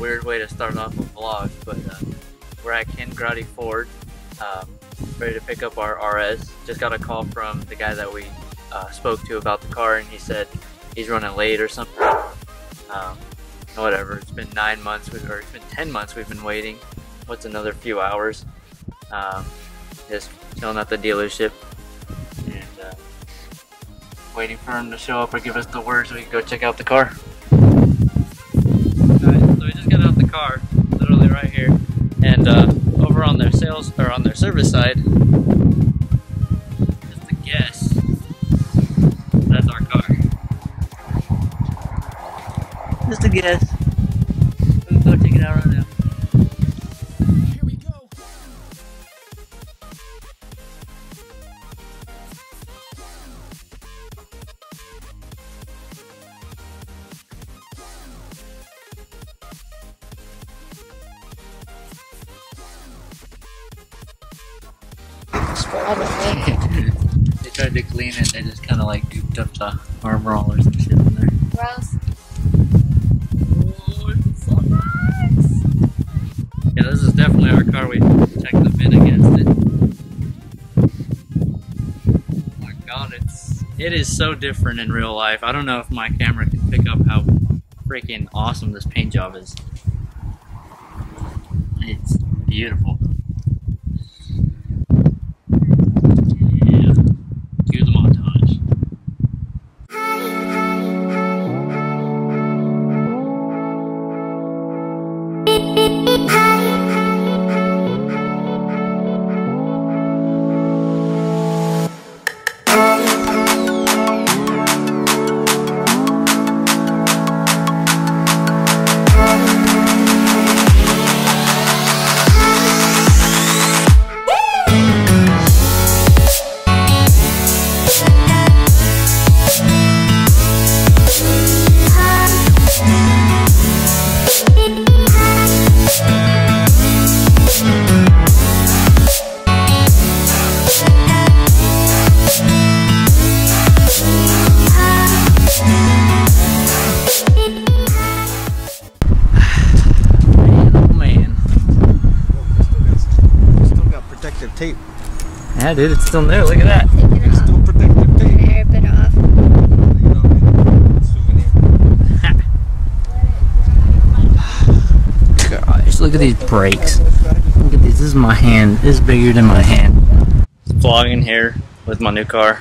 weird way to start off a vlog, but we're at Ken Grody Ford, ready to pick up our RS. Just got a call from the guy that we spoke to about the car, and he said he's running late or something. Whatever, it's been 9 months, or it's been 10 months we've been waiting. What's another few hours? Just chilling at the dealership and waiting for him to show up or give us the word so we can go check out the car. So we just got out the car, literally right here, and over on their sales or on their service side, just a guess, that's our car. Just a guess. We'll go check it out right now. Here we go. They tried to clean it, they just kind of like gooped up the arm rollers and shit in there. Gross. Yeah, this is definitely our car. We check the VIN against it. Oh my god, it is so different in real life. I don't know if my camera can pick up how freaking awesome this paint job is. It's beautiful. Yeah, cue the montage. Tape. Yeah, dude, it's still new. Look at that. It's still protective tape. Tear a bit off. You know, souvenir. Gosh, look at these brakes. Look at these. This is my hand. This is bigger than my hand. Vlogging here with my new car.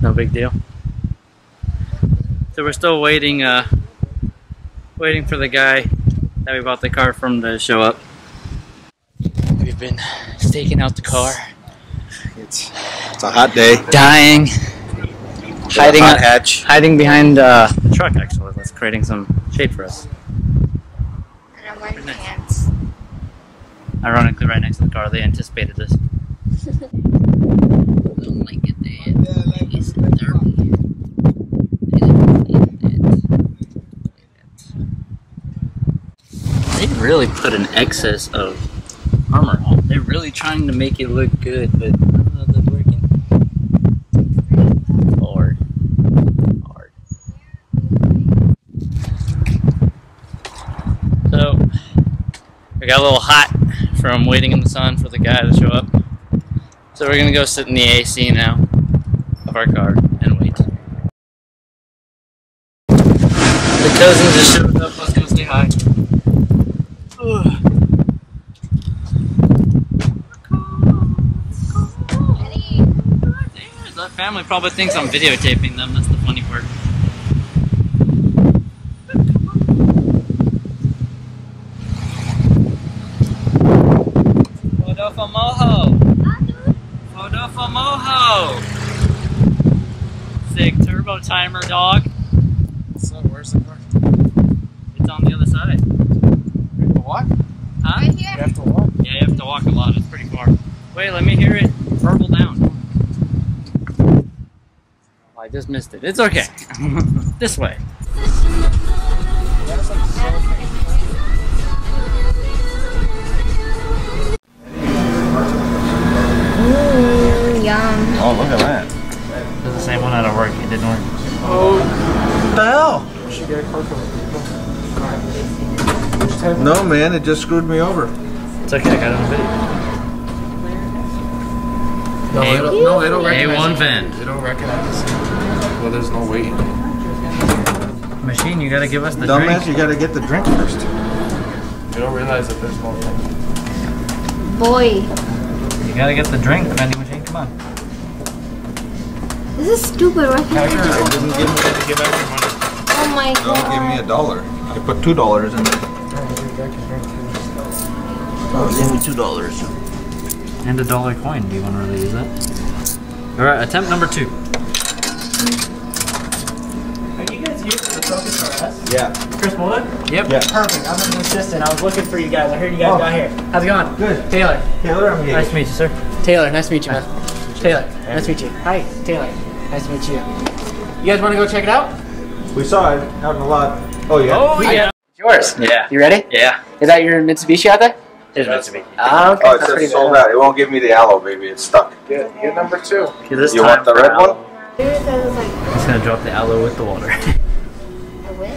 No big deal. So we're still waiting. Waiting for the guy that we bought the car from to show up. We've been staking out the car. It's a hot day. Dying. Hiding hot hatch. Hiding behind the truck, actually. That's creating some shade for us. And I'm wearing pants. Ironically, right next to the car. They anticipated this. They really put an excess of armor on. They're really trying to make it look good, but I don't know if that's working. Hard. So, we got a little hot from waiting in the sun for the guy to show up. So we're gonna go sit in the AC now of our car and wait. The cousin just showed up, let's go say hi. Ugh. That family probably thinks I'm videotaping them, that's the funny part. Photo for moho! Photo for moho! Sick turbo timer, dog. So, where's the car? It's on the other side. We have to walk? Huh? Right here. You have to walk? Yeah, you have to walk a lot, it's pretty far. Wait, let me hear it verbal down. I just missed it. It's okay. This way. Yum. Oh, look at that. This is the same one out of work. It didn't work. Oh, what the hell? We should get a car for time? No, man, it just screwed me over. It's okay, I got it on video. No, it'll recognize A1 vent. It'll recognize it. Well, there's no weight. Machine, you gotta give us the drink. Dumbass, you gotta get the drink first. You don't realize that there's no weight. Boy. You gotta get the drink, vending machine, come on. This is stupid. Why can't I didn't give out your money. Oh my God. Don't give me $1. I put $2 in there. Oh, give me $2. And $1 coin. Do you want to really use that? Alright, attempt number 2. Are you guys using the Focus RS? Yeah. Chris Bullock? Yep. Yeah. Perfect. I'm an assistant. I was looking for you guys. I heard you guys got here. How's it going? Good. Taylor. Taylor, I'm here. Nice to meet you, sir. Taylor, nice to meet you, man. Taylor, nice to meet you. Hi, Taylor. Nice to meet you. You guys want to go check it out? We saw it out in the lot. Oh, yeah. Oh, yeah. It's yours. Yeah. You ready? Yeah. Is that your Mitsubishi out there? It is Mitsubishi. Oh, okay. Oh, it says sold out. It won't give me the aloe, baby. It's stuck. Yeah, get number 2. You want the red one? I'm just going to drop the aloe with the water. I will.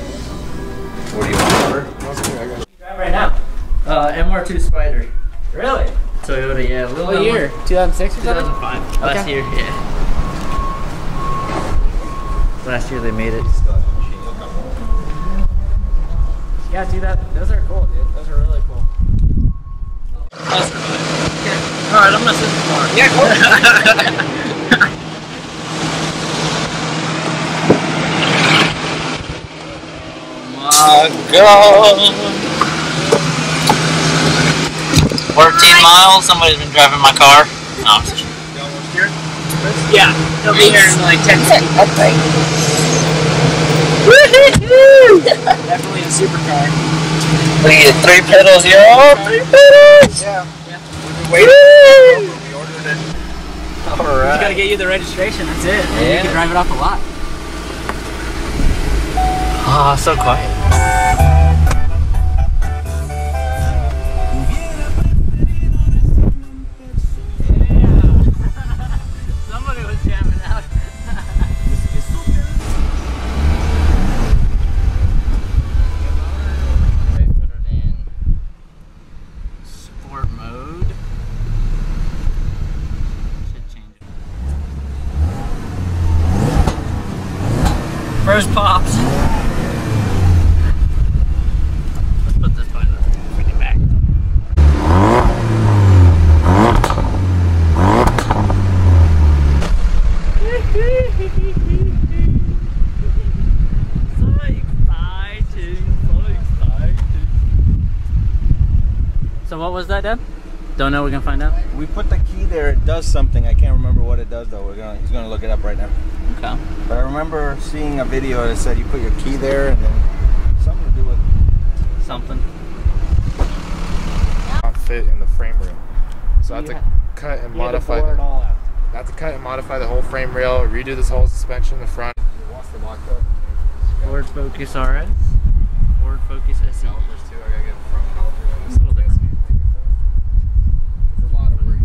What do you want, water? What do you drive right now? MR2 Spider. Really? Toyota, yeah. What year? 2006 or 2005. Okay. Last year, yeah. Last year they made it. Yeah, dude, those are cool, dude. Those are really cool. Awesome. Yeah. Alright, I'm gonna sit tomorrow. Yeah, cool. My God. 14 miles, somebody's been driving my car. No. Yeah, they'll be here in like 10 seconds. Okay. Woohoo! Definitely a supercar. What do you get? 3 pedals, yo! 3 pedals! Yeah. Wait. We ordered it. Alright. We gotta get you the registration, that's it. Yeah. And you can drive it off a lot. Ah, so quiet. First pops. Let's put this behind us. Bring it back. So exciting, so exciting. So what was that, Deb? Don't know, we're gonna find out. We put the key there, it does something. I can't remember what it does though. He's gonna look it up right now. Okay. But I remember seeing a video that said you put your key there and then something to do with something. Not fit in the frame rail. So I have to cut and modify it all out. I have to cut and modify the whole frame rail, redo this whole suspension in the front. Ford Focus RS. Ford Focus SE. No, there's 2. I gotta get the front caliper. This little thing. It's a lot of work.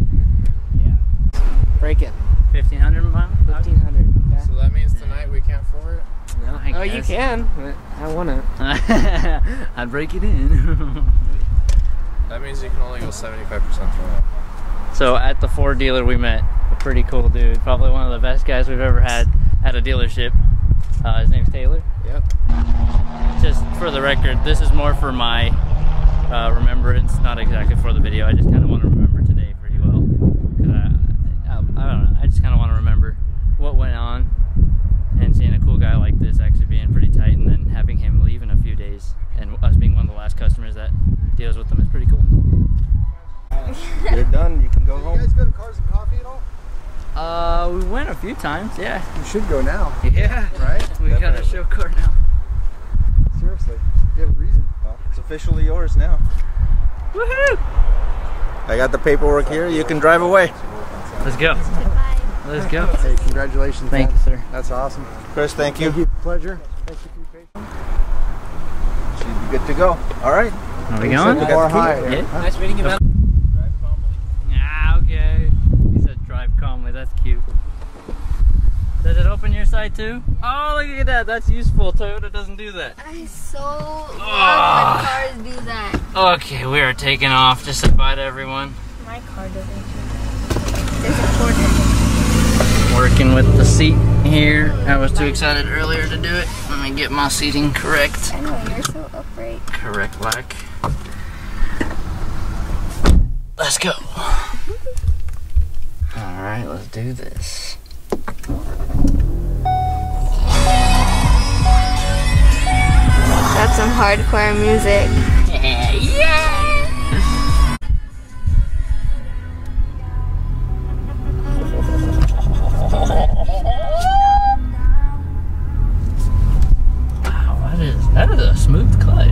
Yeah. Break it. 1,500 miles? 1,500. So that means tonight we can't floor it? No, I guess. Oh, you can. I want it. I'd break it in. That means you can only go 75% through it. So at the Ford dealer we met a pretty cool dude, probably one of the best guys we've ever had at a dealership. His name's Taylor. Yep. Just for the record, this is more for my remembrance, not exactly for the video. I just kind of want to remember today pretty well. I don't know. I just kind of want to remember what went on, and seeing a cool guy like this actually being pretty tight and then having him leave in a few days and us being one of the last customers that deals with them is pretty cool. You're done, you can go home. You guys go to Cars and Coffee at all? We went a few times, yeah. You should go now. Yeah. Right? We got a show car now. Seriously, you have a reason. Well, it's officially yours now. Woohoo! I got the paperwork here, you can drive away. Let's go. Let's go. Hey, congratulations. Thank you, sir. That's awesome. Chris, thank you. Pleasure. Thank you for your patience. She's good to go. All right. Are we going? Nice meeting you, man. Drive calmly. Ah, okay. He said drive calmly. That's cute. Did it open your side too? Oh, look at that. That's useful. Toyota doesn't do that. I so love when cars do that. Okay, we are taking off. Just about everyone. My car doesn't do that. There's a Ford doesn't. Working with the seat here. I was too excited earlier to do it. Let me get my seating correct. I know, you're so upright. Correct, like. Let's go. Alright, let's do this. That's some hardcore music. Yeah! Yeah. Wow, that is a smooth clutch.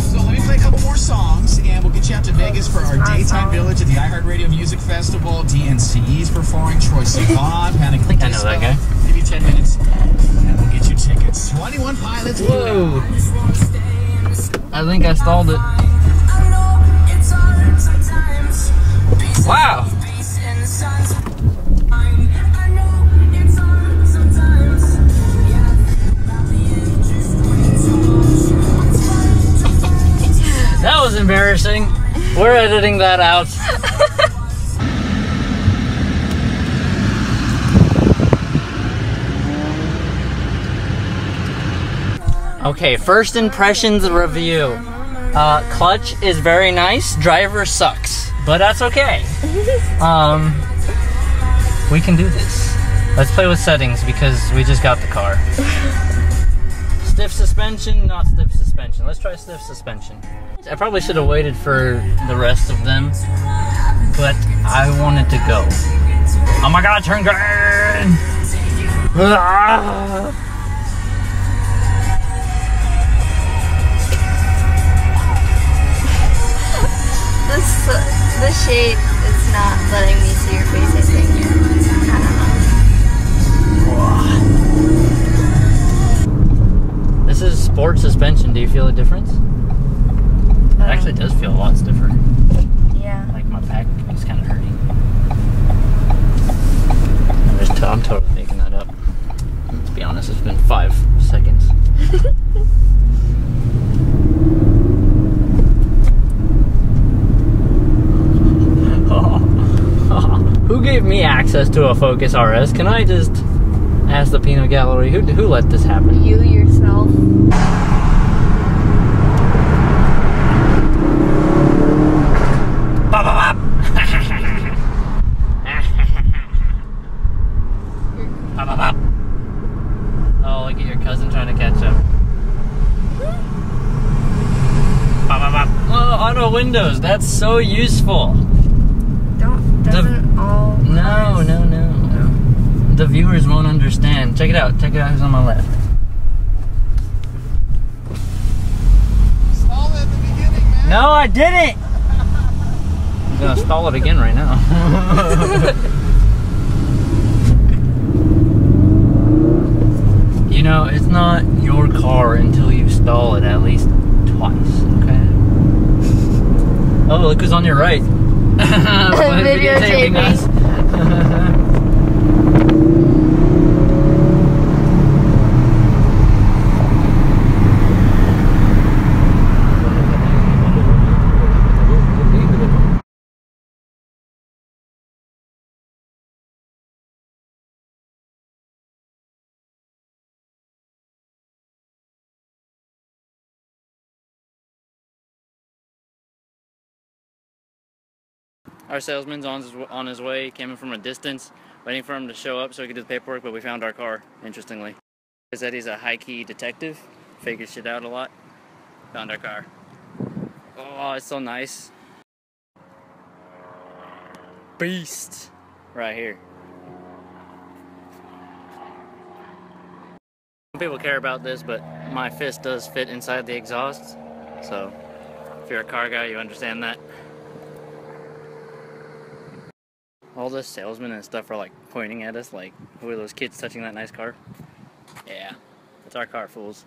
So let me play a couple more songs and we'll get you out to Vegas for our daytime village at the iHeartRadio Music Festival. DNCE's performing, Troye Sivan, Panic! I think I know that guy. Maybe 10 minutes. We'll get you tickets. 21 Pilots. Whoa! I think I stalled it. Wow! That was embarrassing. We're editing that out. Okay, first impressions review. Clutch is very nice. Driver sucks, but that's okay. We can do this. Let's play with settings because we just got the car. Stiff suspension, not stiff suspension. Let's try stiff suspension. I probably should have waited for the rest of them, but I wanted to go. Oh my God, turn green! Ah! The shade is not letting me see your face, I think. I don't know. This is sport suspension. Do you feel a difference? It actually does feel a lot stiffer. Yeah. Like my back is kind of hurting. I'm totally making that up. Let's be honest, it's been 5 seconds. Who gave me access to a Focus RS? Can I just ask the Pinot Gallery? Who let this happen? You yourself. Bop, bop, bop. Bop, bop, bop. Oh, look at your cousin trying to catch up. Bop, bop, bop. Oh, auto windows. That's so useful. No. The viewers won't understand. Check it out. Check it out. Who's on my left? Stall at the beginning, man. No, I didn't. I'm gonna stall it again right now. You know, it's not your car until you stall it at least twice. Okay. Oh, look who's on your right. Videotaping us. Our salesman's on his way. He came in from a distance, waiting for him to show up so we could do the paperwork, but we found our car, interestingly. He said he's a high-key detective, figures shit out a lot. Found our car. Oh, it's so nice. Beast! Right here. Some people care about this, but my fist does fit inside the exhaust, so if you're a car guy, you understand that. All the salesmen and stuff are like pointing at us like, who are those kids touching that nice car? Yeah, it's our car, fools.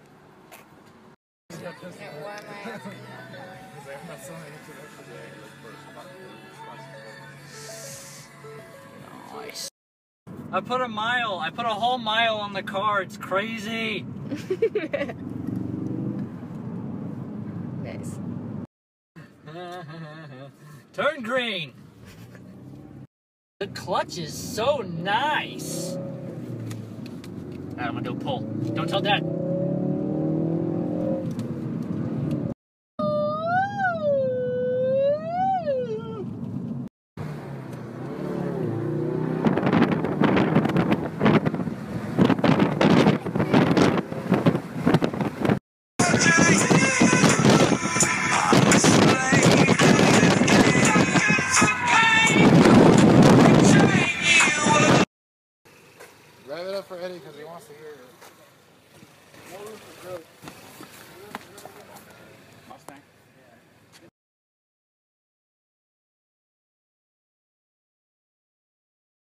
Nice. I put a whole mile on the car. It's crazy. Nice. Turn green. The clutch is so nice. All right, I'm gonna do a pull. Don't tell Dad. Rev it up for Eddie because he wants to hear it.